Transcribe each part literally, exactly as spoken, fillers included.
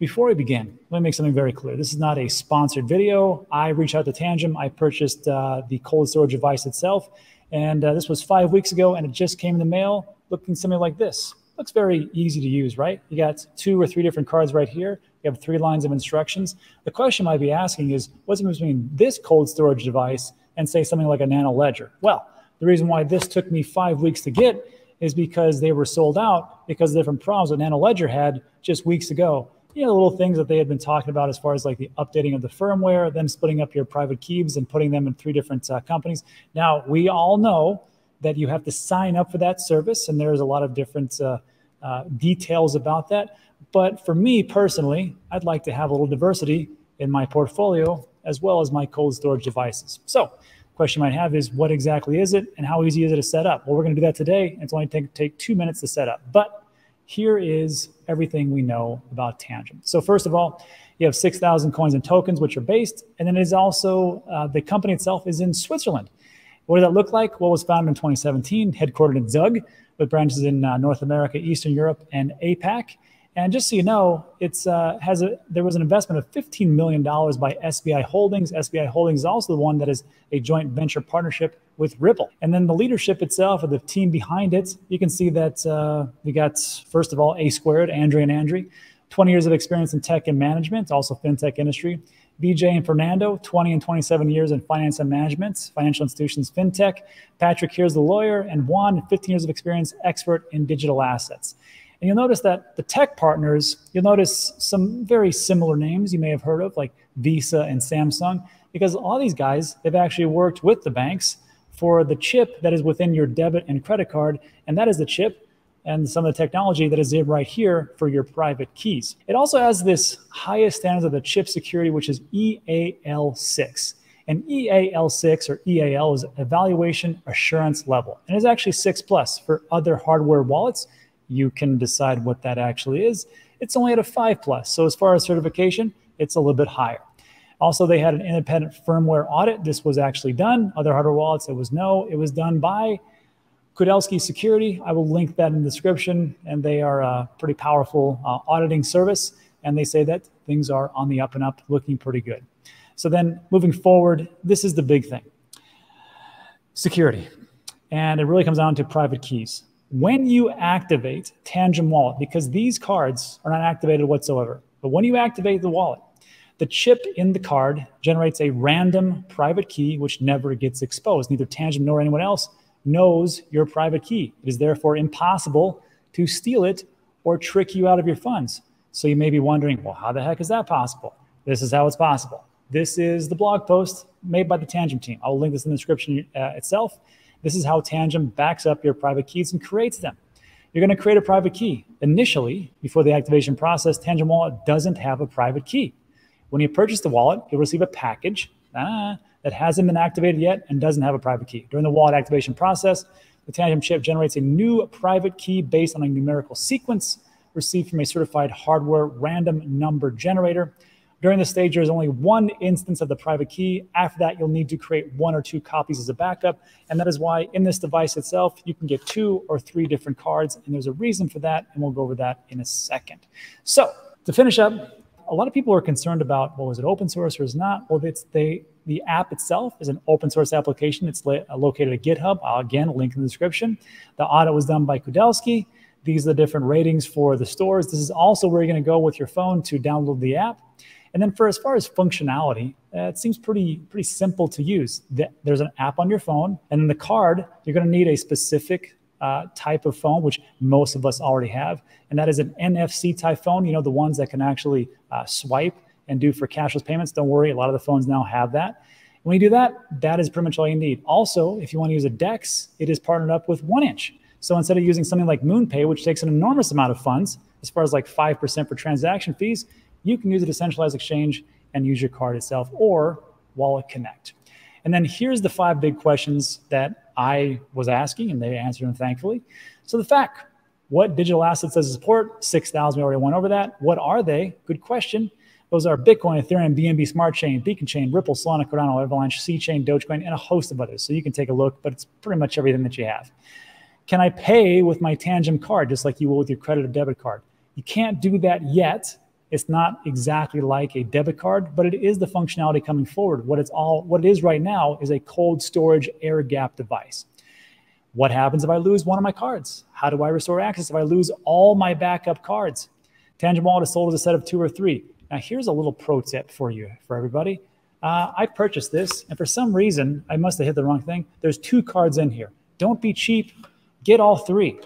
Before I begin, let me make something very clear. This is not a sponsored video. I reached out to Tangem. I purchased uh, the cold storage device itself. And uh, this was five weeks ago, and it just came in the mail looking something like this. Looks very easy to use, right? You got two or three different cards right here. You have three lines of instructions. The question I might be asking is, what's the difference between this cold storage device and, say, something like a Nano Ledger? Well, the reason why this took me five weeks to get is because they were sold out because of different problems that Nano Ledger had just weeks ago. You know, little things that they had been talking about as far as like the updating of the firmware, them splitting up your private keys and putting them in three different uh, companies. Now, we all know that you have to sign up for that service, and there's a lot of different uh, uh, details about that. But for me personally, I'd like to have a little diversity in my portfolio as well as my cold storage devices. So the question you might have is, what exactly is it and how easy is it to set up? Well, we're going to do that today, and it's only take, take two minutes to set up. But here is everything we know about Tangem. So first of all, you have six thousand coins and tokens, which are based, and then it is also, uh, the company itself is in Switzerland. What does that look like? Well, it was founded in twenty seventeen, headquartered in Zug, with branches in uh, North America, Eastern Europe, and A PAC. And just so you know, it's, uh, has a, there was an investment of fifteen million dollars by S B I Holdings. S B I Holdings is also the one that is a joint venture partnership with Ripple. And then the leadership itself, or the team behind it, you can see that uh, we got, first of all, A Squared, Andre and Andre, twenty years of experience in tech and management, also fintech industry. B J and Fernando, twenty and twenty-seven years in finance and management, financial institutions, fintech. Patrick here's the lawyer, and Juan, fifteen years of experience, expert in digital assets. And you'll notice that the tech partners, you'll notice some very similar names you may have heard of, like Visa and Samsung, because all these guys, they've actually worked with the banks for the chip that is within your debit and credit card, and that is the chip and some of the technology that is in right here for your private keys. It also has this highest standard of the chip security, which is E A L six. And E A L six, or E A L, is Evaluation Assurance Level, and it's actually six plus for other hardware wallets. You can decide what that actually is. It's only at a five plus. So as far as certification, it's a little bit higher. Also, they had an independent firmware audit. This was actually done. Other hardware wallets, it was no. It was done by Kudelski Security. I will link that in the description. And they are a pretty powerful uh, auditing service. And they say that things are on the up and up, looking pretty good. So then moving forward, this is the big thing. Security. And it really comes down to private keys. When you activate Tangem Wallet, because these cards are not activated whatsoever, but when you activate the wallet, the chip in the card generates a random private key which never gets exposed. Neither Tangem nor anyone else knows your private key. It is therefore impossible to steal it or trick you out of your funds. So you may be wondering, well, how the heck is that possible? This is how it's possible. This is the blog post made by the Tangem team. I'll link this in the description uh, itself. This is how Tangem backs up your private keys and creates them. You're going to create a private key. Initially, before the activation process, Tangem Wallet doesn't have a private key. When you purchase the wallet, you'll receive a package ah, that hasn't been activated yet and doesn't have a private key. During the wallet activation process, the Tangem chip generates a new private key based on a numerical sequence received from a certified hardware random number generator. During this stage, there's only one instance of the private key. After that, you'll need to create one or two copies as a backup. And that is why in this device itself, you can get two or three different cards. And there's a reason for that. And we'll go over that in a second. So to finish up, a lot of people are concerned about, well, is it open source or is it not? Well, it's the, the app itself is an open source application. It's located at GitHub. I'll again link in the description. The audit was done by Kudelski. These are the different ratings for the stores. This is also where you're going to go with your phone to download the app. And then for as far as functionality, uh, it seems pretty pretty simple to use. There's an app on your phone, and then the card, you're going to need a specific uh, type of phone, which most of us already have, and that is an N F C type phone, you know, the ones that can actually uh, swipe and do for cashless payments. Don't worry, a lot of the phones now have that. When you do that, that is pretty much all you need. Also, if you want to use a DEX, it is partnered up with one inch. So instead of using something like MoonPay, which takes an enormous amount of funds, as far as like five percent for transaction fees, you can use a decentralized exchange and use your card itself or Wallet Connect. And then here's the five big questions that I was asking, and they answered them, thankfully. So the fact, what digital assets does it support? six thousand, we already went over that. What are they? Good question. Those are Bitcoin, Ethereum, B N B, Smart Chain, Beacon Chain, Ripple, Solana, Cardano, Avalanche, C Chain, Dogecoin, and a host of others. So you can take a look, but it's pretty much everything that you have. Can I pay with my Tangem card, just like you will with your credit or debit card? You can't do that yet. It's not exactly like a debit card, but it is the functionality coming forward. What it's all, what it is right now is a cold storage air gap device. What happens if I lose one of my cards? How do I restore access if I lose all my backup cards? Tangem Wallet is sold as a set of two or three. Now here's a little pro tip for you, for everybody. Uh, I purchased this, and for some reason, I must have hit the wrong thing. There's two cards in here. Don't be cheap, get all three.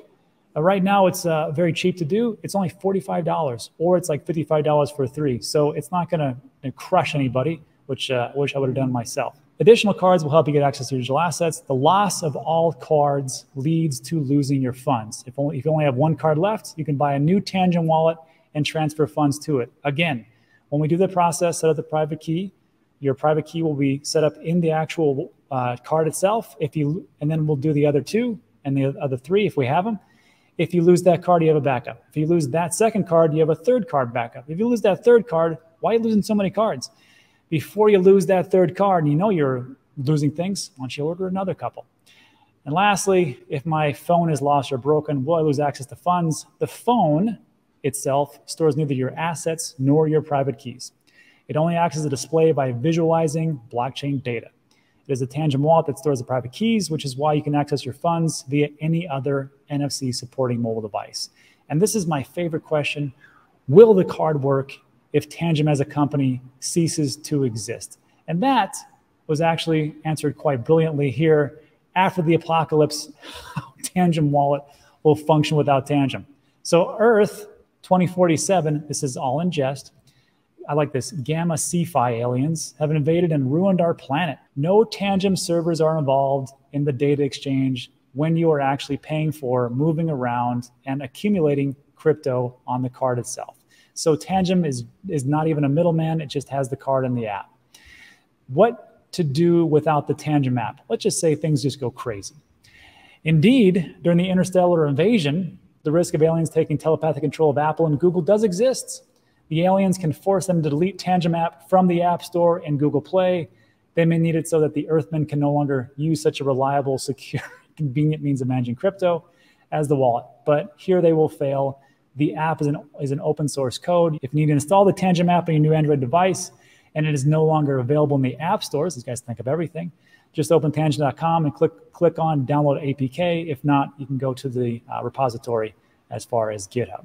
Right now, it's uh, very cheap to do. It's only forty-five dollars, or it's like fifty-five dollars for three. So it's not going to crush anybody, which uh, I wish I would have done myself. Additional cards will help you get access to digital assets. The loss of all cards leads to losing your funds. If, only, if you only have one card left, you can buy a new Tangem wallet and transfer funds to it. Again, when we do the process, set up the private key. Your private key will be set up in the actual uh, card itself. If you, and then we'll do the other two and the other three if we have them. If you lose that card, you have a backup. If you lose that second card, you have a third card backup. If you lose that third card, why are you losing so many cards? Before you lose that third card, and you know you're losing things, why don't you order another couple? And lastly, if my phone is lost or broken, will I lose access to funds? The phone itself stores neither your assets nor your private keys. It only acts as a display by visualizing blockchain data. It is a Tangem wallet that stores the private keys, which is why you can access your funds via any other N F C supporting mobile device. And this is my favorite question. Will the card work if Tangem as a company ceases to exist? And that was actually answered quite brilliantly here. After the apocalypse, Tangem wallet will function without Tangem. So Earth twenty forty-seven, this is all in jest. I like this. Gamma Cephei aliens have invaded and ruined our planet. No Tangem servers are involved in the data exchange when you are actually paying for, moving around, and accumulating crypto on the card itself. So Tangem is, is not even a middleman. It just has the card in the app. What to do without the Tangem app? Let's just say things just go crazy. Indeed, during the interstellar invasion, the risk of aliens taking telepathic control of Apple and Google does exist. The aliens can force them to delete Tangem app from the App Store and Google Play. They may need it so that the Earthmen can no longer use such a reliable, secure, convenient means of managing crypto as the wallet. But here they will fail. The app is an, is an open source code. If you need to install the Tangem app on your new Android device and it is no longer available in the App Stores, these guys think of everything, just open tangem dot com and click, click on Download A P K. If not, you can go to the uh, repository as far as GitHub.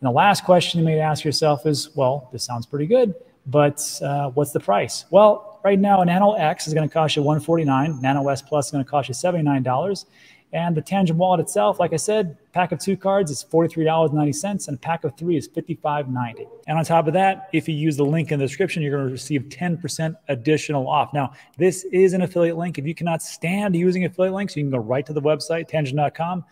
And the last question you may ask yourself is, well, this sounds pretty good, but uh, what's the price? Well, right now, a Nano X is going to cost you one forty-nine dollars. Nano S Plus is going to cost you seventy-nine dollars. And the Tangem wallet itself, like I said, pack of two cards is forty-three dollars and ninety cents, and a pack of three is fifty-five dollars and ninety cents. And on top of that, if you use the link in the description, you're going to receive ten percent additional off. Now, this is an affiliate link. If you cannot stand using affiliate links, you can go right to the website, tangem dot com,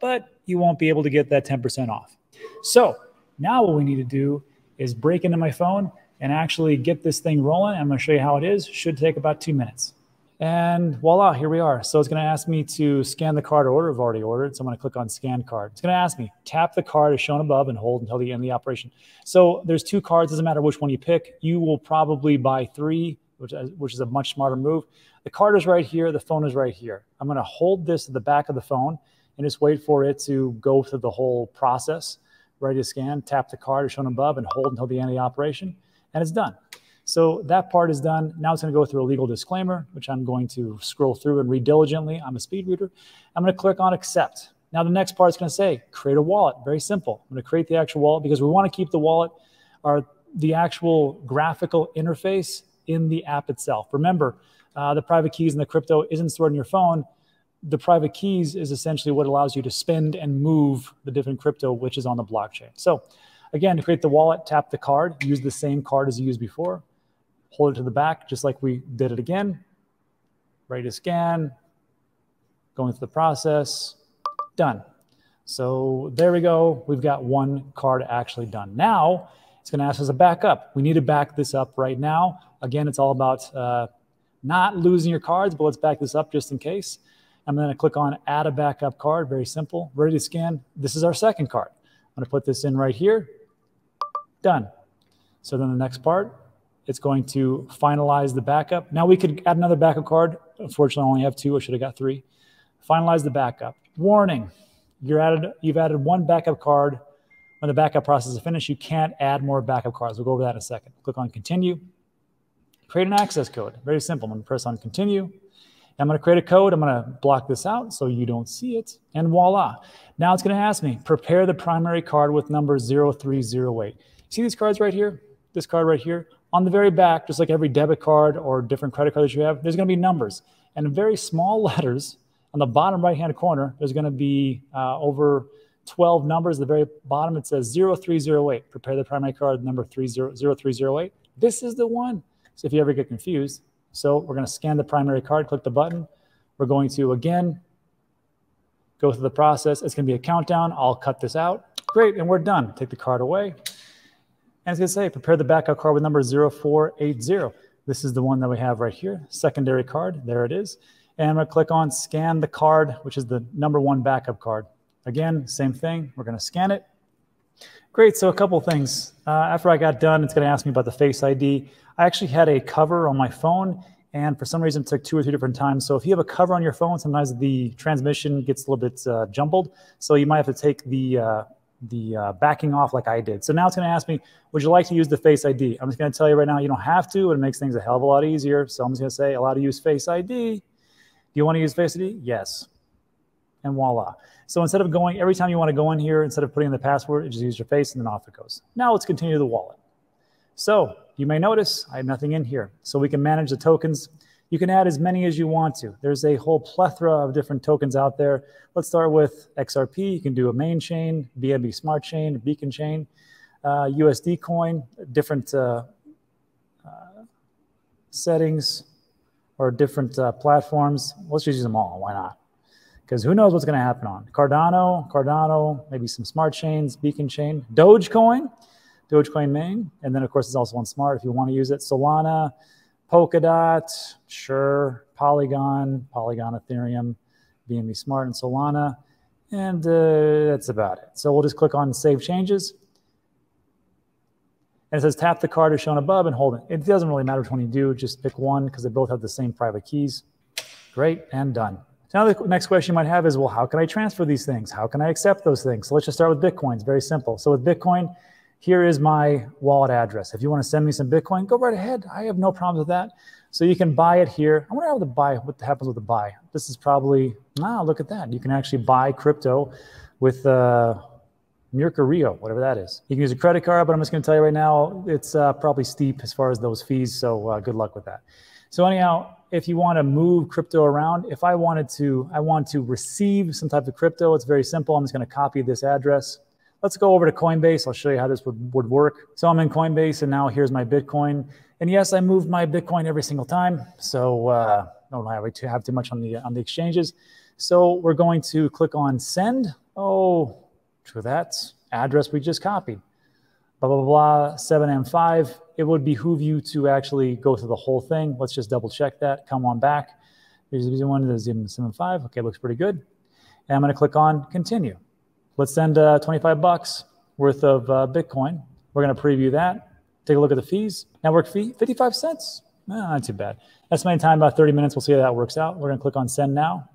but you won't be able to get that ten percent off. So now what we need to do is break into my phone and actually get this thing rolling. I'm going to show you how it is. Should take about two minutes. And voila, here we are. So it's going to ask me to scan the card or order. I've already ordered, so I'm going to click on Scan Card. It's going to ask me, tap the card as shown above and hold until the end of the operation. So there's two cards. Doesn't matter which one you pick. You will probably buy three, which, which is a much smarter move. The card is right here. The phone is right here. I'm going to hold this at the back of the phone and just wait for it to go through the whole process. Ready to scan, tap the card as shown above and hold until the end of the operation, and it's done. So that part is done. Now it's going to go through a legal disclaimer, which I'm going to scroll through and read diligently. I'm a speed reader. I'm going to click on Accept. Now the next part is going to say Create a Wallet. Very simple. I'm going to create the actual wallet because we want to keep the wallet or the actual graphical interface in the app itself. Remember, uh, the private keys and the crypto isn't stored in your phone. The private keys is essentially what allows you to spend and move the different crypto, which is on the blockchain. So again, to create the wallet, tap the card, use the same card as you used before, hold it to the back, just like we did it again, ready to scan, going through the process, done. So there we go. We've got one card actually done. Now it's going to ask us to back up. We need to back this up right now. Again, it's all about uh, not losing your cards, but let's back this up just in case. I'm going to click on Add a Backup Card, very simple, ready to scan. This is our second card. I'm going to put this in right here, done. So then the next part, it's going to finalize the backup. Now we could add another backup card. Unfortunately, I only have two. I should have got three. Finalize the backup. Warning, you're added, you've added one backup card. When the backup process is finished, you can't add more backup cards. We'll go over that in a second. Click on continue. Create an access code. Very simple. I'm going to press on continue. I'm going to create a code. I'm going to block this out so you don't see it. And voila. Now it's going to ask me, prepare the primary card with number zero three zero eight. See these cards right here? This card right here? On the very back, just like every debit card or different credit card that you have, there's going to be numbers. And in very small letters, on the bottom right-hand corner, there's going to be uh, over twelve numbers. At the very bottom, it says zero three zero eight. Prepare the primary card number three zero zero three zero eight. This is the one. So if you ever get confused, so we're going to scan the primary card, click the button. We're going to, again, go through the process. It's going to be a countdown. I'll cut this out. Great, and we're done. Take the card away. And it's going to say, prepare the backup card with number zero four eight zero. This is the one that we have right here, secondary card. There it is. And I'm going to click on scan the card, which is the number one backup card. Again, same thing. We're going to scan it. Great, so a couple things. Uh, after I got done, it's going to ask me about the Face I D. I actually had a cover on my phone, and for some reason it took two or three different times. So if you have a cover on your phone, sometimes the transmission gets a little bit uh, jumbled. So you might have to take the, uh, the uh, backing off like I did. So now it's going to ask me, would you like to use the Face I D? I'm just going to tell you right now, you don't have to. It makes things a hell of a lot easier. So I'm just going to say, allow to use Face I D. Do you want to use Face I D? Yes. And voila. So instead of going, every time you want to go in here, instead of putting in the password, you just use your face and then off it goes. Now let's continue the wallet. So you may notice I have nothing in here. So we can manage the tokens. You can add as many as you want to. There's a whole plethora of different tokens out there. Let's start with X R P. You can do a main chain, B N B smart chain, beacon chain, uh, U S D coin, different uh, uh, settings or different uh, platforms. Let's just use them all. Why not? Because who knows what's going to happen on Cardano, Cardano, maybe some smart chains, beacon chain, Dogecoin, Dogecoin main. And then, of course, it's also on smart if you want to use it. Solana, Polkadot, sure, Polygon, Polygon, Ethereum, B N B smart, and Solana. And uh, that's about it. So we'll just click on Save Changes. And it says tap the card as shown above and hold it. It doesn't really matter which one you do. Just pick one because they both have the same private keys. Great, and done. Now the next question you might have is, well, how can I transfer these things? How can I accept those things? So let's just start with Bitcoin. It's very simple. So with Bitcoin, here is my wallet address. If you want to send me some Bitcoin, go right ahead. I have no problems with that. So you can buy it here. I wonder how the buy, what happens with the buy. This is probably, ah, look at that. You can actually buy crypto with uh, Mercurio, whatever that is. You can use a credit card, but I'm just going to tell you right now, it's uh, probably steep as far as those fees. So uh, good luck with that. So anyhow, if you want to move crypto around, if I wanted to, I want to receive some type of crypto, it's very simple. I'm just going to copy this address. Let's go over to Coinbase. I'll show you how this would, would work. So I'm in Coinbase, and now here's my Bitcoin. And yes, I move my Bitcoin every single time. So uh, don't have too much on the, on the exchanges. So we're going to click on send. Oh, true that address we just copied. Blah, blah, blah, seven M five. It would behoove you to actually go through the whole thing. Let's just double check that. Come on back. Here's the one, there's seven M five. Okay, looks pretty good. And I'm going to click on continue. Let's send uh, twenty-five bucks worth of uh, Bitcoin. We're going to preview that. Take a look at the fees. Network fee, fifty-five cents. No, not too bad. That's my time, about thirty minutes. We'll see how that works out. We're going to click on send now.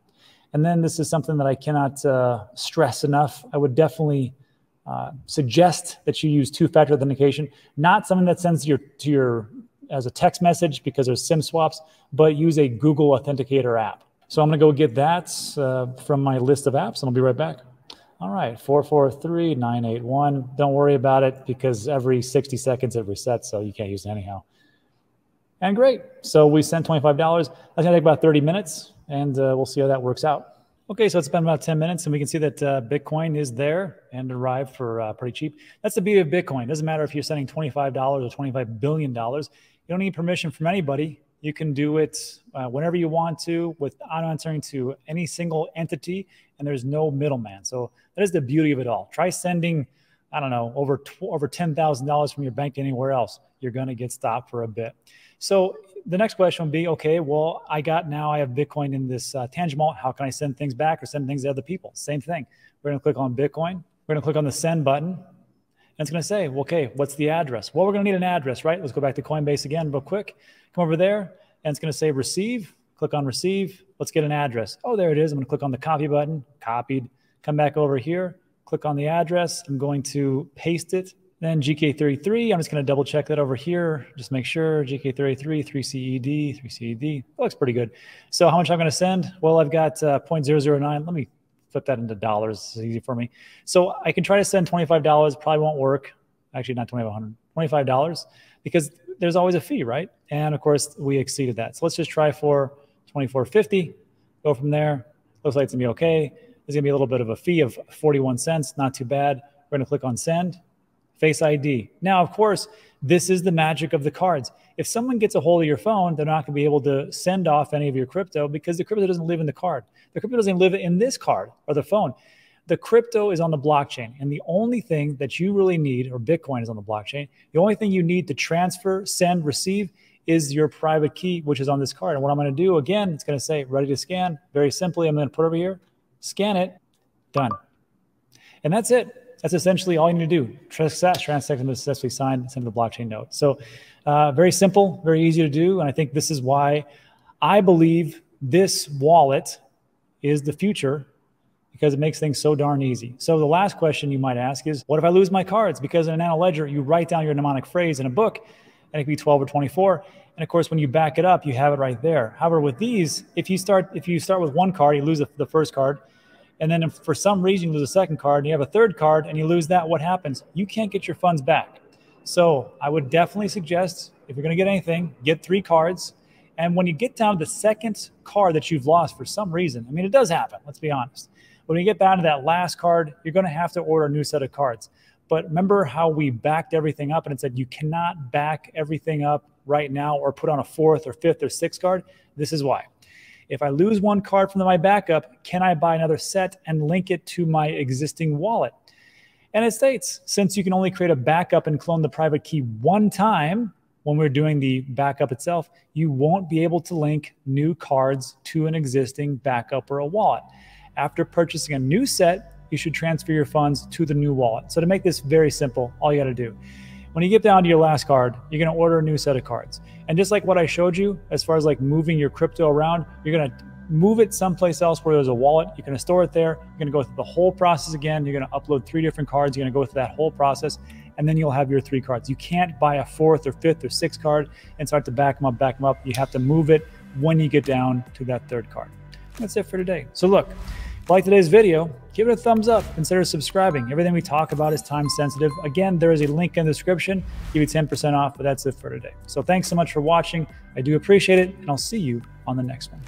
And then this is something that I cannot uh, stress enough. I would definitely Uh, suggest that you use two-factor authentication, not something that sends your, to your as a text message because there's SIM swaps, but use a Google Authenticator app. So I'm going to go get that uh, from my list of apps, and I'll be right back. All right, four four three nine eight one. Don't worry about it because every sixty seconds it resets, so you can't use it anyhow. And great. So we sent twenty-five dollars. That's going to take about thirty minutes, and uh, we'll see how that works out. Okay, so it's been about ten minutes, and we can see that uh, Bitcoin is there and arrived for uh, pretty cheap. That's the beauty of Bitcoin. It doesn't matter if you're sending twenty-five dollars or twenty-five billion dollars. You don't need permission from anybody. You can do it uh, whenever you want to without answering to any single entity, and there's no middleman. So that is the beauty of it all. Try sending, I don't know, over, over ten thousand dollars from your bank to anywhere else. You're going to get stopped for a bit. So the next question would be, okay, well, I got now, I have Bitcoin in this uh, Tangem. How can I send things back or send things to other people? Same thing. We're going to click on Bitcoin. We're going to click on the send button. And it's going to say, well, okay, what's the address? Well, we're going to need an address, right? Let's go back to Coinbase again real quick. Come over there. And it's going to say receive. Click on receive. Let's get an address. Oh, there it is. I'm going to click on the copy button. Copied. Come back over here. click on the address. I'm going to paste it. Then G K thirty-three, I'm just going to double check that over here. Just make sure G K thirty-three, three C E D, three C E D. That looks pretty good. So how much I'm going to send? Well, I've got uh, zero point zero zero nine. Let me flip that into dollars. It's easy for me. So I can try to send twenty-five dollars. Probably won't work. Actually, not twenty-five hundred dollars, twenty-five dollars, because there's always a fee, right? And of course, we exceeded that. So let's just try for twenty-four fifty. Go from there. Looks like it's going to be okay. There's going to be a little bit of a fee of forty-one cents. Not too bad. We're going to click on send. Face I D. Now, of course, this is the magic of the cards. If someone gets a hold of your phone, they're not going to be able to send off any of your crypto because the crypto doesn't live in the card. The crypto doesn't live in this card or the phone. The crypto is on the blockchain. And the only thing that you really need, or Bitcoin is on the blockchain, the only thing you need to transfer, send, receive is your private key, which is on this card. And what I'm going to do, again, it's going to say ready to scan. Very simply, I'm going to put over here, scan it, done. And that's it. That's essentially all you need to do. Transaction was successfully signed and sent to the blockchain node. So uh, very simple, very easy to do. And I think this is why I believe this wallet is the future, because it makes things so darn easy. So the last question you might ask is, what if I lose my cards? Because in a Nano Ledger, you write down your mnemonic phrase in a book, and it can be twelve or twenty-four. And of course, when you back it up, you have it right there. However, with these, if you start, if you start with one card, you lose the first card. And then if for some reason you lose a second card and you have a third card and you lose that, what happens? You can't get your funds back. So I would definitely suggest, if you're going to get anything, get three cards. And when you get down to the second card that you've lost for some reason, I mean, it does happen, let's be honest. When you get down to that last card, you're going to have to order a new set of cards. But remember how we backed everything up and it said you cannot back everything up right now or put on a fourth or fifth or sixth card. This is why. If I lose one card from my backup, can I buy another set and link it to my existing wallet? And it states, since you can only create a backup and clone the private key one time when we're doing the backup itself, you won't be able to link new cards to an existing backup or a wallet. After purchasing a new set, you should transfer your funds to the new wallet. So to make this very simple, all you gotta do, when you get down to your last card, you're gonna order a new set of cards. And just like what I showed you, as far as like moving your crypto around, you're gonna move it someplace else where there's a wallet, you're gonna store it there, you're gonna go through the whole process again, you're gonna upload three different cards, you're gonna go through that whole process, and then you'll have your three cards. You can't buy a fourth or fifth or sixth card and start to back them up, back them up. You have to move it when you get down to that third card. That's it for today. So look, if you like today's video, give it a thumbs up, consider subscribing. Everything we talk about is time sensitive. Again, there is a link in the description, give you ten percent off, but that's it for today. So thanks so much for watching. I do appreciate it, and I'll see you on the next one.